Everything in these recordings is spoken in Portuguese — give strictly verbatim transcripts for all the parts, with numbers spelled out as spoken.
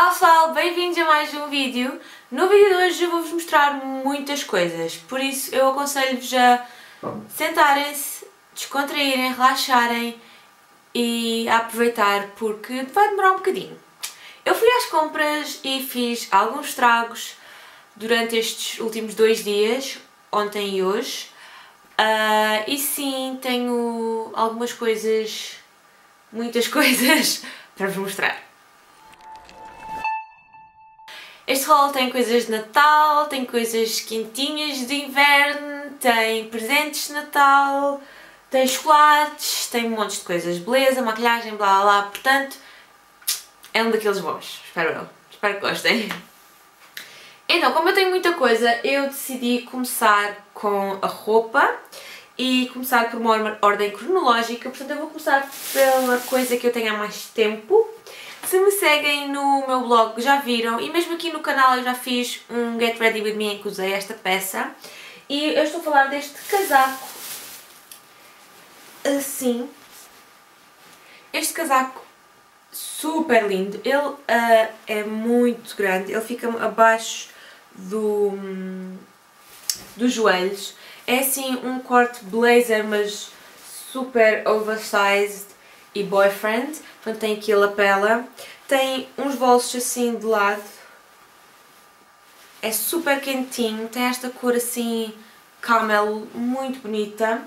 Olá pessoal, bem-vindos a mais um vídeo. No vídeo de hoje eu vou-vos mostrar muitas coisas, por isso eu aconselho-vos a sentarem-se, descontraírem, relaxarem e a aproveitar, porque vai demorar um bocadinho. Eu fui às compras e fiz alguns tragos durante estes últimos dois dias, ontem e hoje. Uh, e sim, tenho algumas coisas, muitas coisas, para vos mostrar. Este haul tem coisas de Natal, tem coisas quentinhas de inverno, tem presentes de Natal, tem chocolates, tem um monte de coisas, beleza, maquilhagem, blá blá blá, portanto, é um daqueles bons, espero eu, espero que gostem. Então, como eu tenho muita coisa, eu decidi começar com a roupa e começar por uma ordem cronológica, portanto eu vou começar pela coisa que eu tenho há mais tempo. Se me seguem no meu blog já viram, e mesmo aqui no canal eu já fiz um Get Ready With Me em que usei esta peça, e eu estou a falar deste casaco, assim, este casaco super lindo, ele uh, é muito grande, ele fica abaixo do, dos joelhos, é assim um corte blazer, mas super oversized e boyfriend, portanto tem aqui a lapela, tem uns bolsos assim de lado, é super quentinho, tem esta cor assim camel muito bonita,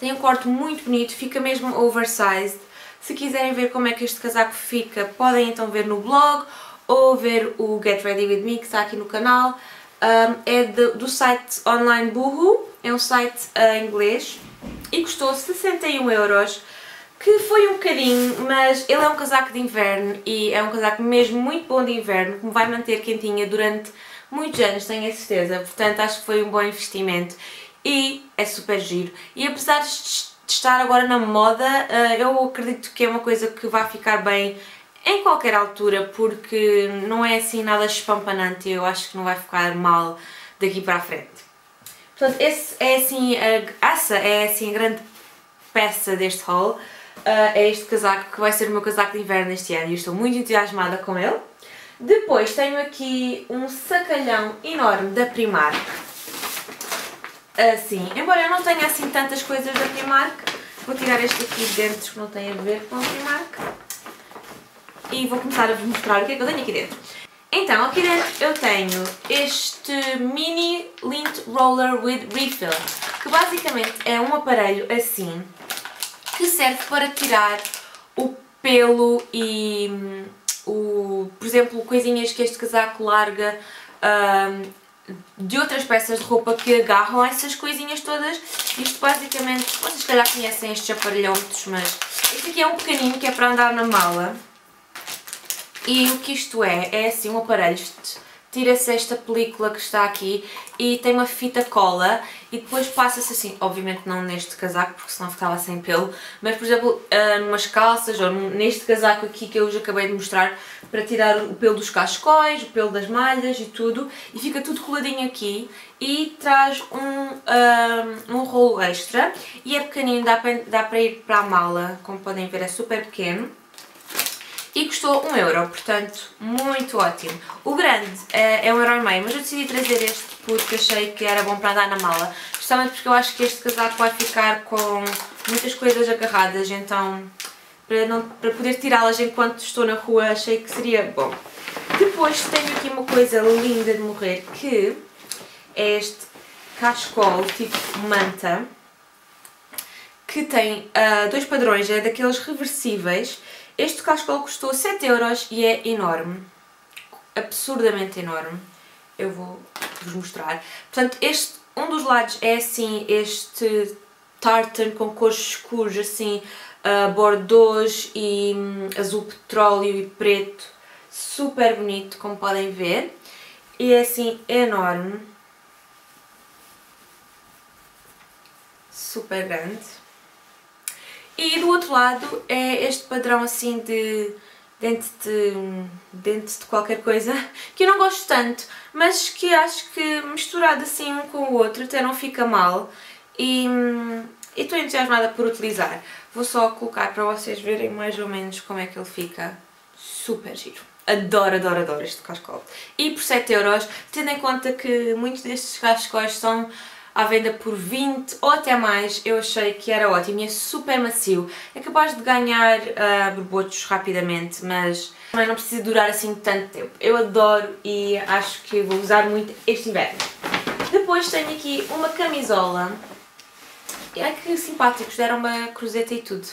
tem um corte muito bonito, fica mesmo oversized. Se quiserem ver como é que este casaco fica, podem então ver no blog ou ver o Get Ready With Me que está aqui no canal, um, é de, do site online Boohoo, é um site uh, inglês e custou sessenta e um euros, que foi um bocadinho, mas ele é um casaco de inverno e é um casaco mesmo muito bom de inverno, que me vai manter quentinha durante muitos anos, tenho a certeza, portanto acho que foi um bom investimento e é super giro. E apesar de estar agora na moda, eu acredito que é uma coisa que vai ficar bem em qualquer altura, porque não é assim nada espampanante e eu acho que não vai ficar mal daqui para a frente. Portanto, esse é assim, essa é assim a grande peça deste haul. Uh, é este casaco que vai ser o meu casaco de inverno este ano e estou muito entusiasmada com ele. Depois tenho aqui um sacalhão enorme da Primark. Assim, embora eu não tenha assim tantas coisas da Primark, vou tirar este aqui de dentro que não tem a ver com a Primark e vou começar a vos mostrar o que é que eu tenho aqui dentro. Então, aqui dentro eu tenho este mini lint roller with refill, que basicamente é um aparelho assim que serve para tirar o pelo e, o, por exemplo, coisinhas que este casaco larga um, de outras peças de roupa que agarram essas coisinhas todas. Isto basicamente, vocês se calhar conhecem estes aparelhões, mas este aqui é um pequenino que é para andar na mala. E o que isto é? É assim um aparelho. Tira-se esta película que está aqui e tem uma fita cola e depois passa-se assim, obviamente não neste casaco porque senão ficava sem pelo, mas por exemplo uh, numas calças ou neste casaco aqui que eu vos acabei de mostrar, para tirar o pelo dos cascóis, o pelo das malhas e tudo, e fica tudo coladinho aqui e traz um, um, um rolo extra e é pequenino, dá para, dá para ir para a mala, como podem ver é super pequeno. E custou um euro, portanto, muito ótimo. O grande é um euro e meio, mas eu decidi trazer este porque achei que era bom para andar na mala. Justamente porque eu acho que este casaco vai ficar com muitas coisas agarradas, então para, não, para poder tirá-las enquanto estou na rua achei que seria bom. Depois tenho aqui uma coisa linda de morrer, que é este cascol tipo manta, que tem uh, dois padrões, é daqueles reversíveis. Este cascol custou sete euros e é enorme, absurdamente enorme, eu vou-vos mostrar. Portanto, este, um dos lados é assim, este tartan com cores escuras, assim, uh, bordeaux e um, azul petróleo e preto, super bonito, como podem ver, e é assim, enorme, super grande. E do outro lado é este padrão assim de dente de, dente de qualquer coisa, que eu não gosto tanto, mas que acho que misturado assim um com o outro até não fica mal e estou entusiasmada por utilizar. Vou só colocar para vocês verem mais ou menos como é que ele fica. super giro. Adoro, adoro, adoro este cascol. E por sete euros, tendo em conta que muitos destes cascóis são à venda por vinte ou até mais, eu achei que era ótimo e é super macio. É capaz de ganhar uh, borbotos rapidamente, mas também não precisa durar assim tanto tempo. Eu adoro e acho que vou usar muito este inverno. Depois tenho aqui uma camisola. Ai, que simpáticos, deram uma cruzeta e tudo.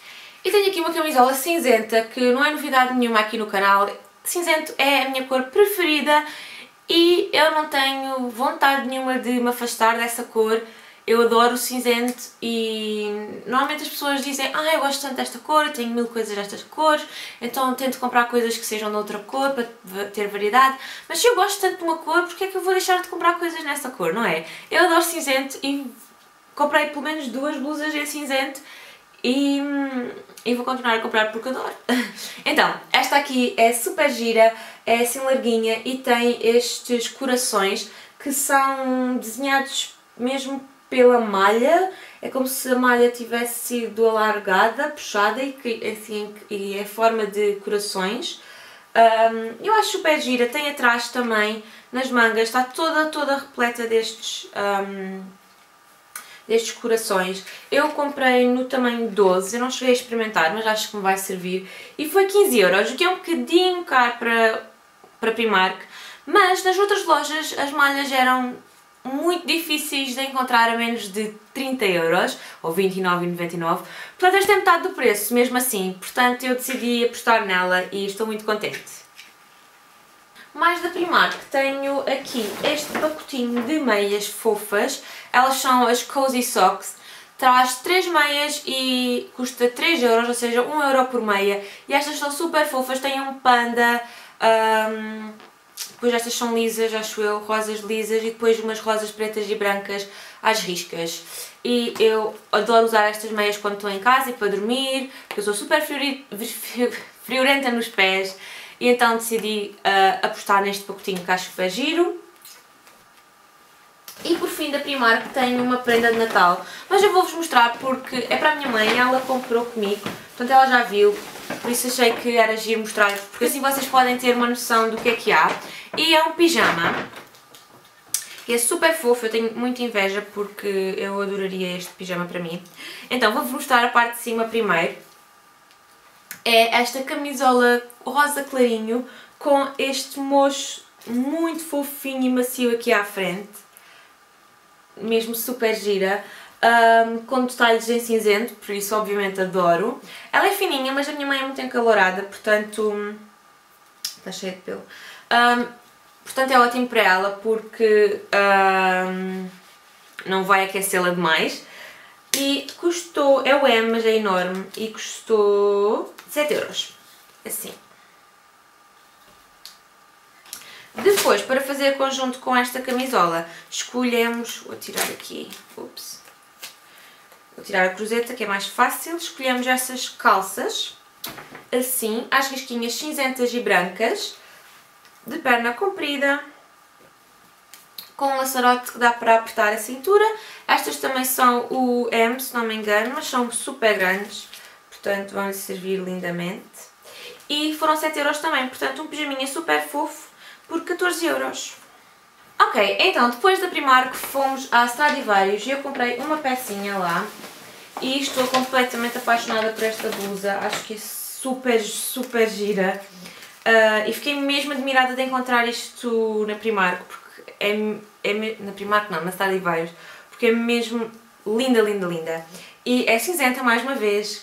E tenho aqui uma camisola cinzenta, que não é novidade nenhuma aqui no canal. Cinzento é a minha cor preferida e eu não tenho vontade nenhuma de me afastar dessa cor. Eu adoro o cinzento e normalmente as pessoas dizem: ah, eu gosto tanto desta cor, eu tenho mil coisas destas cores, então tento comprar coisas que sejam de outra cor para ter variedade. Mas se eu gosto tanto de uma cor, porque é que eu vou deixar de comprar coisas nessa cor, não é? Eu adoro cinzento e comprei pelo menos duas blusas em cinzento e, e vou continuar a comprar porque adoro. Então, esta aqui é super gira, é assim larguinha e tem estes corações que são desenhados mesmo pela malha. É como se a malha tivesse sido alargada, puxada e, assim, e é forma de corações. Um, eu acho super gira, tem atrás também, nas mangas, está toda, toda repleta destes... Um, destes corações. Eu comprei no tamanho doze, eu não cheguei a experimentar, mas acho que me vai servir. E foi quinze euros, o que é um bocadinho caro para, para Primark, mas nas outras lojas as malhas eram muito difíceis de encontrar a menos de trinta euros, ou vinte e nove e noventa e nove, portanto esta é metade do preço, mesmo assim, portanto eu decidi apostar nela e estou muito contente. Mais da Primark, tenho aqui este pacotinho de meias fofas, elas são as Cozy Socks, traz três meias e custa três euros, ou seja, um euro por meia, e estas são super fofas, têm um panda, um, depois estas são lisas, acho eu, rosas lisas e depois umas rosas pretas e brancas às riscas. E eu adoro usar estas meias quando estou em casa e para dormir, porque eu sou super friori... friorenta nos pés. E então decidi uh, apostar neste pacotinho que acho que é giro. E por fim da Primark tenho uma prenda de Natal, mas eu vou-vos mostrar porque é para a minha mãe, ela comprou comigo, portanto ela já viu, por isso achei que era giro mostrar-vos, porque assim vocês podem ter uma noção do que é que há. E é um pijama, e é super fofo, eu tenho muita inveja porque eu adoraria este pijama para mim. Então vou-vos mostrar a parte de cima primeiro. É esta camisola rosa clarinho com este mocho muito fofinho e macio aqui à frente, mesmo super gira, um, com detalhes em cinzento, por isso obviamente adoro. Ela é fininha, mas a minha mãe é muito encalorada, portanto está cheia de pelo, um, portanto é ótimo para ela porque um, não vai aquecê-la demais. E custou, é o M, mas é enorme, e custou sete euros, assim. Depois, para fazer conjunto com esta camisola, escolhemos, vou tirar aqui, ups, vou tirar a cruzeta que é mais fácil, escolhemos estas calças, assim, às risquinhas cinzentas e brancas, de perna comprida, com um laçarote que dá para apertar a cintura. Estas também são o M, se não me engano, mas são super grandes, portanto vão-lhe servir lindamente. E foram sete euros também, portanto um pijaminha super fofo por catorze euros. Ok, então depois da Primark fomos à Stradivarius e eu comprei uma pecinha lá e estou completamente apaixonada por esta blusa, acho que é super, super gira. Uh, e fiquei mesmo admirada de encontrar isto na Primark, porque é... É na Primark não, na Stradivarius, porque é mesmo linda, linda, linda. E é cinzenta mais uma vez,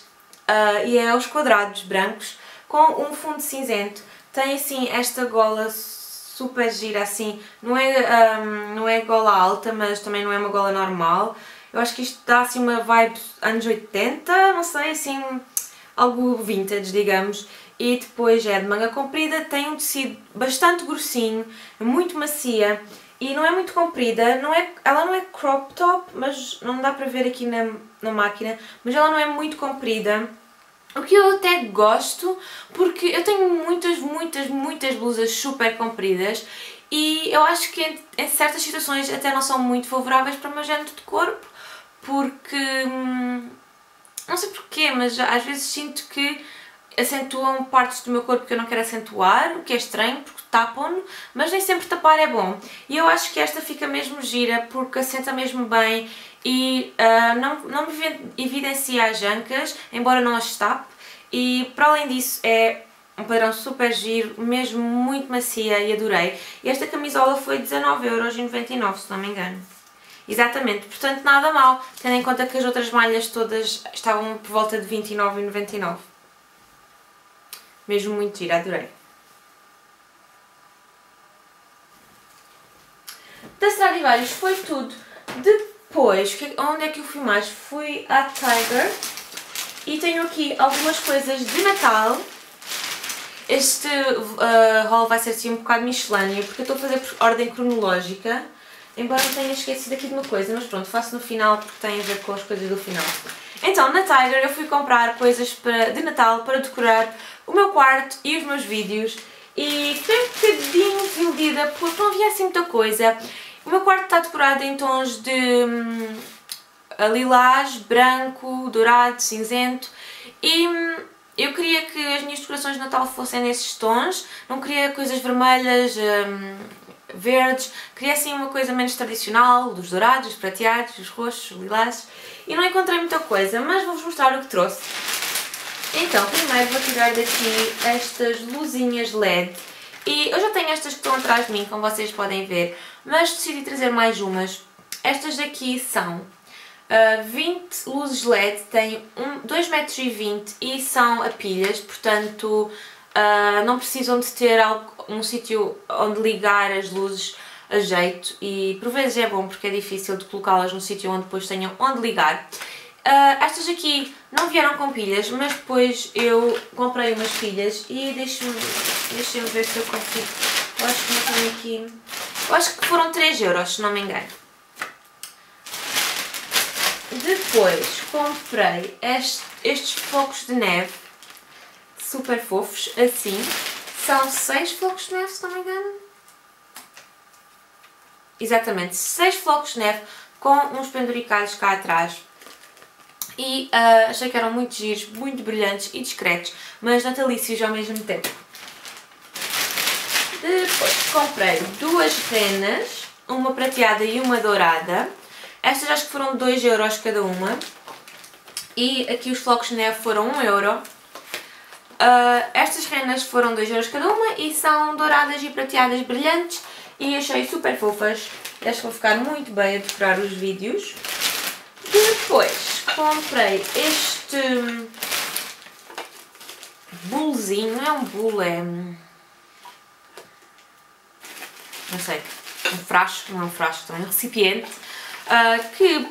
uh, e é aos quadrados brancos, com um fundo cinzento. Tem assim esta gola super gira, assim, não é, um, não é gola alta, mas também não é uma gola normal. Eu acho que isto dá assim uma vibe anos oitenta, não sei, assim, algo vintage, digamos. E depois é de manga comprida, tem um tecido bastante grossinho, muito macia. E não é muito comprida, não é, ela não é crop top, mas não dá para ver aqui na, na máquina, mas ela não é muito comprida, o que eu até gosto, porque eu tenho muitas, muitas, muitas blusas super compridas e eu acho que em, em certas situações até não são muito favoráveis para o meu género de corpo, porque, não sei porquê, mas às vezes sinto que acentuam partes do meu corpo que eu não quero acentuar, o que é estranho porque tapam-no, mas nem sempre tapar é bom. E eu acho que esta fica mesmo gira porque assenta mesmo bem e uh, não, não me evidencia as jancas, embora não as tape. E para além disso é um padrão super giro, mesmo muito macia e adorei. E esta camisola foi dezanove euros e noventa e nove, se não me engano. Exatamente, portanto nada mal, tendo em conta que as outras malhas todas estavam por volta de vinte e nove e noventa e nove. Mesmo muito gira, adorei. Da Stradivarius foi tudo. Depois, onde é que eu fui mais? Fui à Tiger. E tenho aqui algumas coisas de Natal. Este uh, haul vai ser assim um bocado miscelâneo, porque eu estou a fazer por ordem cronológica. Embora eu tenha esquecido aqui de uma coisa, mas pronto, faço no final porque tem a ver com as coisas do final. Então, na Tiger eu fui comprar coisas para, de Natal para decorar o meu quarto e os meus vídeos. E fiquei um bocadinho desiludida porque não havia assim muita coisa. O meu quarto está decorado em tons de hum, lilás, branco, dourado, cinzento. E hum, eu queria que as minhas decorações de Natal fossem nesses tons. Não queria coisas vermelhas, hum, verdes. Queria assim uma coisa menos tradicional, dos dourados, dos prateados, dos roxos, dos lilás. E não encontrei muita coisa, mas vou-vos mostrar o que trouxe. Então, primeiro vou tirar daqui estas luzinhas L E D. E eu já tenho estas que estão atrás de mim, como vocês podem ver. Mas decidi trazer mais umas. Estas daqui são uh, vinte luzes L E D, têm dois vírgula vinte metros e são a pilhas. Portanto, uh, não precisam de ter algo, um sítio onde ligar as luzes a jeito. E por vezes é bom porque é difícil de colocá-las num sítio onde depois tenham onde ligar. Uh, estas aqui não vieram com pilhas, mas depois eu comprei umas pilhas e deixa-me deixa ver se eu consigo. Eu acho que não tenho aqui. Eu acho que foram três euros, se não me engano. Depois comprei este, estes flocos de neve, super fofos, assim. São seis flocos de neve, se não me engano. Exatamente, seis flocos de neve com uns penduricados cá atrás. E uh, achei que eram muito giros, muito brilhantes e discretos, mas natalícios ao mesmo tempo. Depois comprei duas renas, uma prateada e uma dourada. Estas acho que foram dois euros cada uma. E aqui os flocos de neve foram um euro. Uh, estas renas foram dois euros cada uma e são douradas e prateadas brilhantes. E achei super fofas. Estas vão ficar muito bem a decorar os vídeos. Depois comprei este bulezinho, não é um bule, é não sei, um frasco, não é um frasco, também um recipiente, uh, que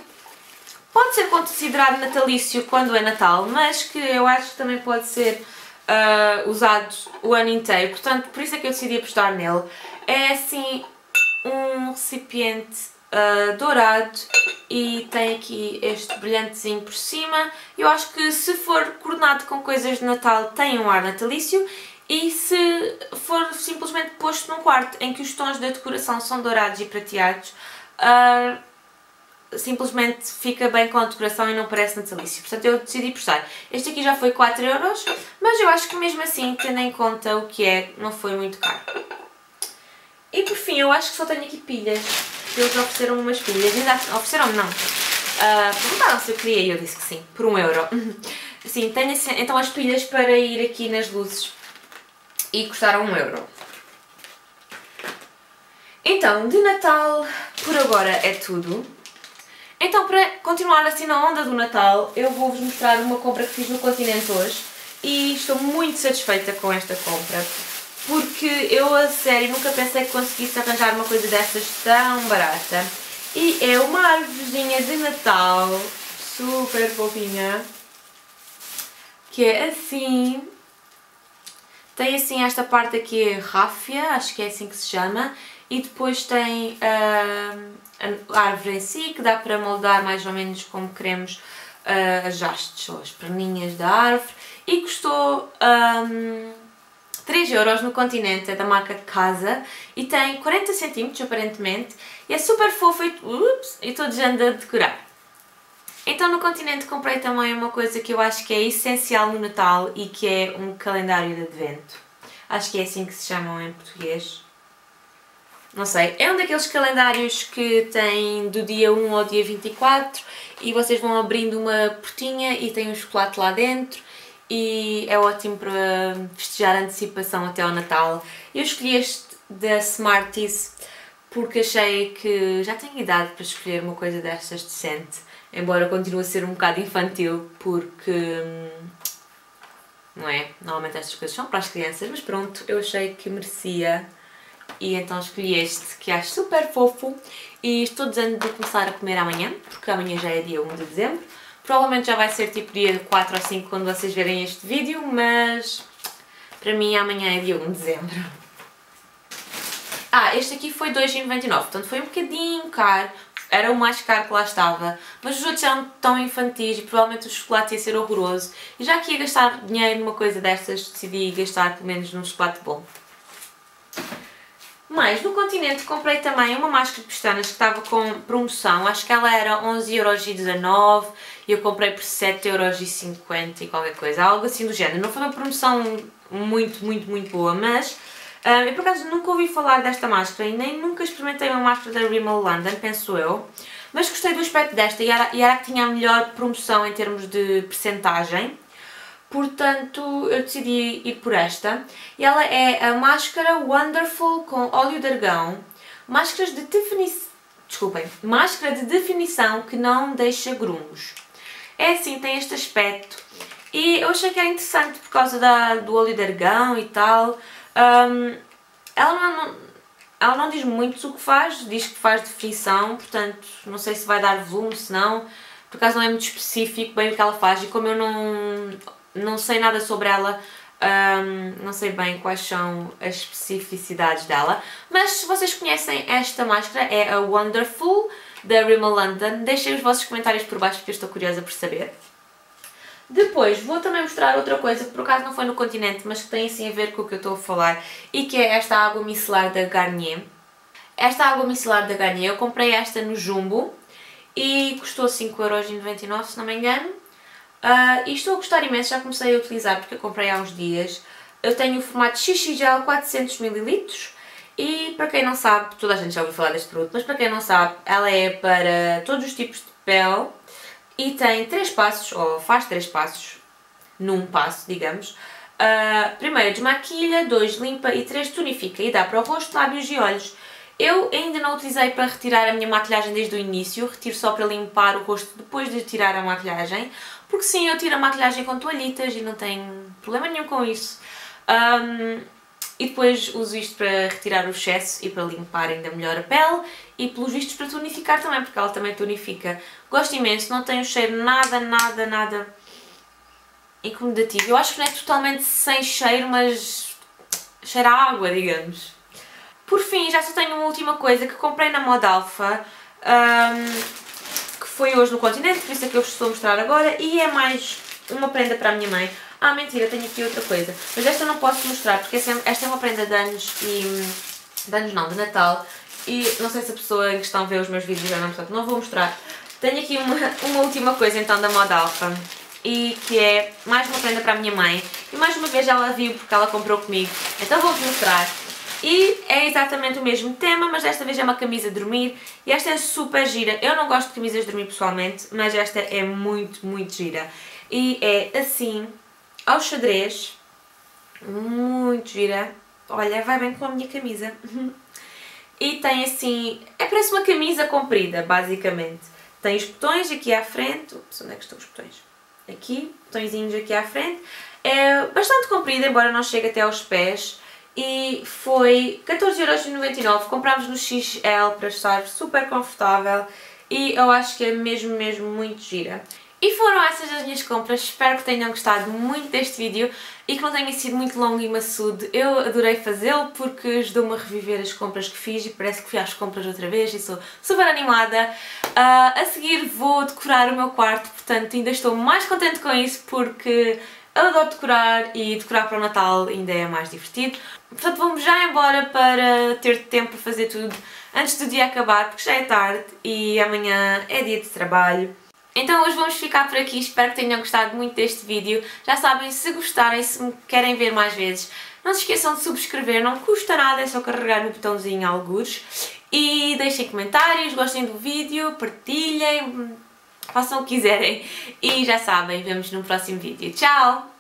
pode ser considerado natalício quando é Natal, mas que eu acho que também pode ser uh, usado o ano inteiro, portanto, por isso é que eu decidi apostar nele. É assim um recipiente Uh, dourado e tem aqui este brilhantezinho por cima. Eu acho que se for coordenado com coisas de Natal tem um ar natalício, e se for simplesmente posto num quarto em que os tons da decoração são dourados e prateados, uh, simplesmente fica bem com a decoração e não parece natalício. Portanto eu decidi postar. Este aqui já foi quatro euros, mas eu acho que mesmo assim, tendo em conta o que é, não foi muito caro. E por fim, eu acho que só tenho aqui pilhas. Eles ofereceram-me umas pilhas, ofereceram-me não, uh, perguntaram se eu queria e eu disse que sim, por um euro. Sim, tenho então as pilhas para ir aqui nas luzes e custaram um euro. Então, de Natal por agora é tudo. Então, para continuar assim na onda do Natal, eu vou-vos mostrar uma compra que fiz no Continente hoje e estou muito satisfeita com esta compra. Porque eu, a sério, nunca pensei que conseguisse arranjar uma coisa dessas tão barata. E é uma árvorezinha de Natal, super fofinha, que é assim. Tem assim esta parte aqui, ráfia, acho que é assim que se chama. E depois tem uh, a árvore em si, que dá para moldar mais ou menos como queremos uh, as hastes ou as perninhas da árvore. E custou Um, três euros no Continente, é da marca Casa e tem quarenta centímetros aparentemente e é super fofo e, ups, e todos andam a decorar. Então no Continente comprei também uma coisa que eu acho que é essencial no Natal e que é um calendário de advento. Acho que é assim que se chamam em português. Não sei, é um daqueles calendários que tem do dia um ao dia vinte e quatro e vocês vão abrindo uma portinha e tem um chocolate lá dentro e é ótimo para festejar a antecipação até ao Natal. Eu escolhi este da Smarties porque achei que já tenho idade para escolher uma coisa destas decente, embora continue a ser um bocado infantil porque... não é? Normalmente estas coisas são para as crianças, mas pronto, eu achei que merecia e então escolhi este, que acho super fofo e estou dizendo de começar a comer amanhã, porque amanhã já é dia um de dezembro. Provavelmente já vai ser tipo dia quatro ou cinco quando vocês verem este vídeo, mas para mim amanhã é dia um de dezembro. Ah, este aqui foi dois e noventa e nove, portanto foi um bocadinho caro, era o mais caro que lá estava, mas os outros eram tão infantis e provavelmente o chocolate ia ser horroroso e já que ia gastar dinheiro numa coisa destas decidi gastar pelo menos num chocolate bom. Mas no Continente comprei também uma máscara de pestanas que estava com promoção, acho que ela era onze e dezanove euros e eu comprei por sete e cinquenta euros e qualquer coisa, algo assim do género. Não foi uma promoção muito, muito, muito boa, mas eu por acaso nunca ouvi falar desta máscara e nem nunca experimentei uma máscara da Rimmel London, penso eu, mas gostei do aspecto desta e era, e era a que tinha a melhor promoção em termos de percentagem, portanto eu decidi ir por esta. E ela é a máscara Wonderful com óleo de argão, máscaras de definição, desculpem, máscara de definição que não deixa grumos. É assim, tem este aspecto e eu achei que era interessante por causa da, do óleo de argão e tal. Um, ela, não, ela não diz muito o que faz, diz que faz definição, portanto não sei se vai dar volume, se não, por acaso não é muito específico bem o que ela faz e como eu não, não sei nada sobre ela, um, não sei bem quais são as especificidades dela, mas se vocês conhecem esta máscara é a Wonderful da Rimmel London, deixem os vossos comentários por baixo porque eu estou curiosa por saber. Depois vou também mostrar outra coisa que por acaso não foi no Continente, mas que tem assim a ver com o que eu estou a falar e que é esta água micelar da Garnier. Esta água micelar da Garnier, eu comprei esta no Jumbo e custou cinco e noventa e nove euros se não me engano. Uh, e estou a gostar imenso, já comecei a utilizar porque eu comprei há uns dias. Eu tenho o formato xixi gel quatrocentos mililitros e para quem não sabe, toda a gente já ouviu falar deste produto, mas para quem não sabe, ela é para todos os tipos de pele. E tem três passos, ou faz três passos, num passo, digamos. Uh, primeiro desmaquilha, dois limpa e três tonifica. E dá para o rosto, lábios e olhos. Eu ainda não utilizei para retira a minha maquilhagem desde o início. Retiro só para limpar o rosto depois de tirar a maquilhagem. Porque sim, eu tiro a maquilhagem com toalhitas e não tenho problema nenhum com isso. Um, e depois uso isto para retirar o excesso e para limpar ainda melhor a pele. E pelos vistos para tonificar também, porque ela também tonifica. Gosto imenso, não tem um cheiro nada, nada, nada incomodativo. Eu acho que não é totalmente sem cheiro, mas cheira a água, digamos. Por fim, já só tenho uma última coisa que comprei na Modalfa, um, que foi hoje no Continente, por isso é que eu vos estou a mostrar agora, e é mais uma prenda para a minha mãe. Ah, mentira, tenho aqui outra coisa, mas esta eu não posso mostrar, porque esta é uma prenda de anos e... de anos não, de Natal. E não sei se a pessoa em questão vê os meus vídeos ou não, portanto não vou mostrar. Tenho aqui uma, uma última coisa então da Modalfa e que é mais uma prenda para a minha mãe. E mais uma vez ela viu porque ela comprou comigo, então vou-vos mostrar. E é exatamente o mesmo tema, mas desta vez é uma camisa de dormir e esta é super gira. Eu não gosto de camisas de dormir pessoalmente, mas esta é muito, muito gira. E é assim, ao xadrez, muito gira. Olha, vai bem com a minha camisa. E tem assim, é parece uma camisa comprida, basicamente. Tem os botões aqui à frente, ups, onde é que estão os botões? Aqui, botõezinhos aqui à frente. É bastante comprida, embora não chegue até aos pés. E foi catorze e noventa e nove euros, comprámos no X L para estar super confortável. E eu acho que é mesmo, mesmo muito gira. E foram essas as minhas compras, espero que tenham gostado muito deste vídeo e que não tenha sido muito longo e maçudo. Eu adorei fazê-lo porque ajudou-me a reviver as compras que fiz e parece que fui às compras outra vez e sou super animada. Uh, a seguir vou decorar o meu quarto, portanto ainda estou mais contente com isso porque eu adoro decorar e decorar para o Natal ainda é mais divertido. Portanto vamos já embora para ter tempo para fazer tudo antes do dia acabar porque já é tarde e amanhã é dia de trabalho. Então hoje vamos ficar por aqui, espero que tenham gostado muito deste vídeo. Já sabem, se gostarem, se querem ver mais vezes, não se esqueçam de subscrever, não custa nada, é só carregar no botãozinho algures. E deixem comentários, gostem do vídeo, partilhem, façam o que quiserem. E já sabem, vemos no próximo vídeo. Tchau!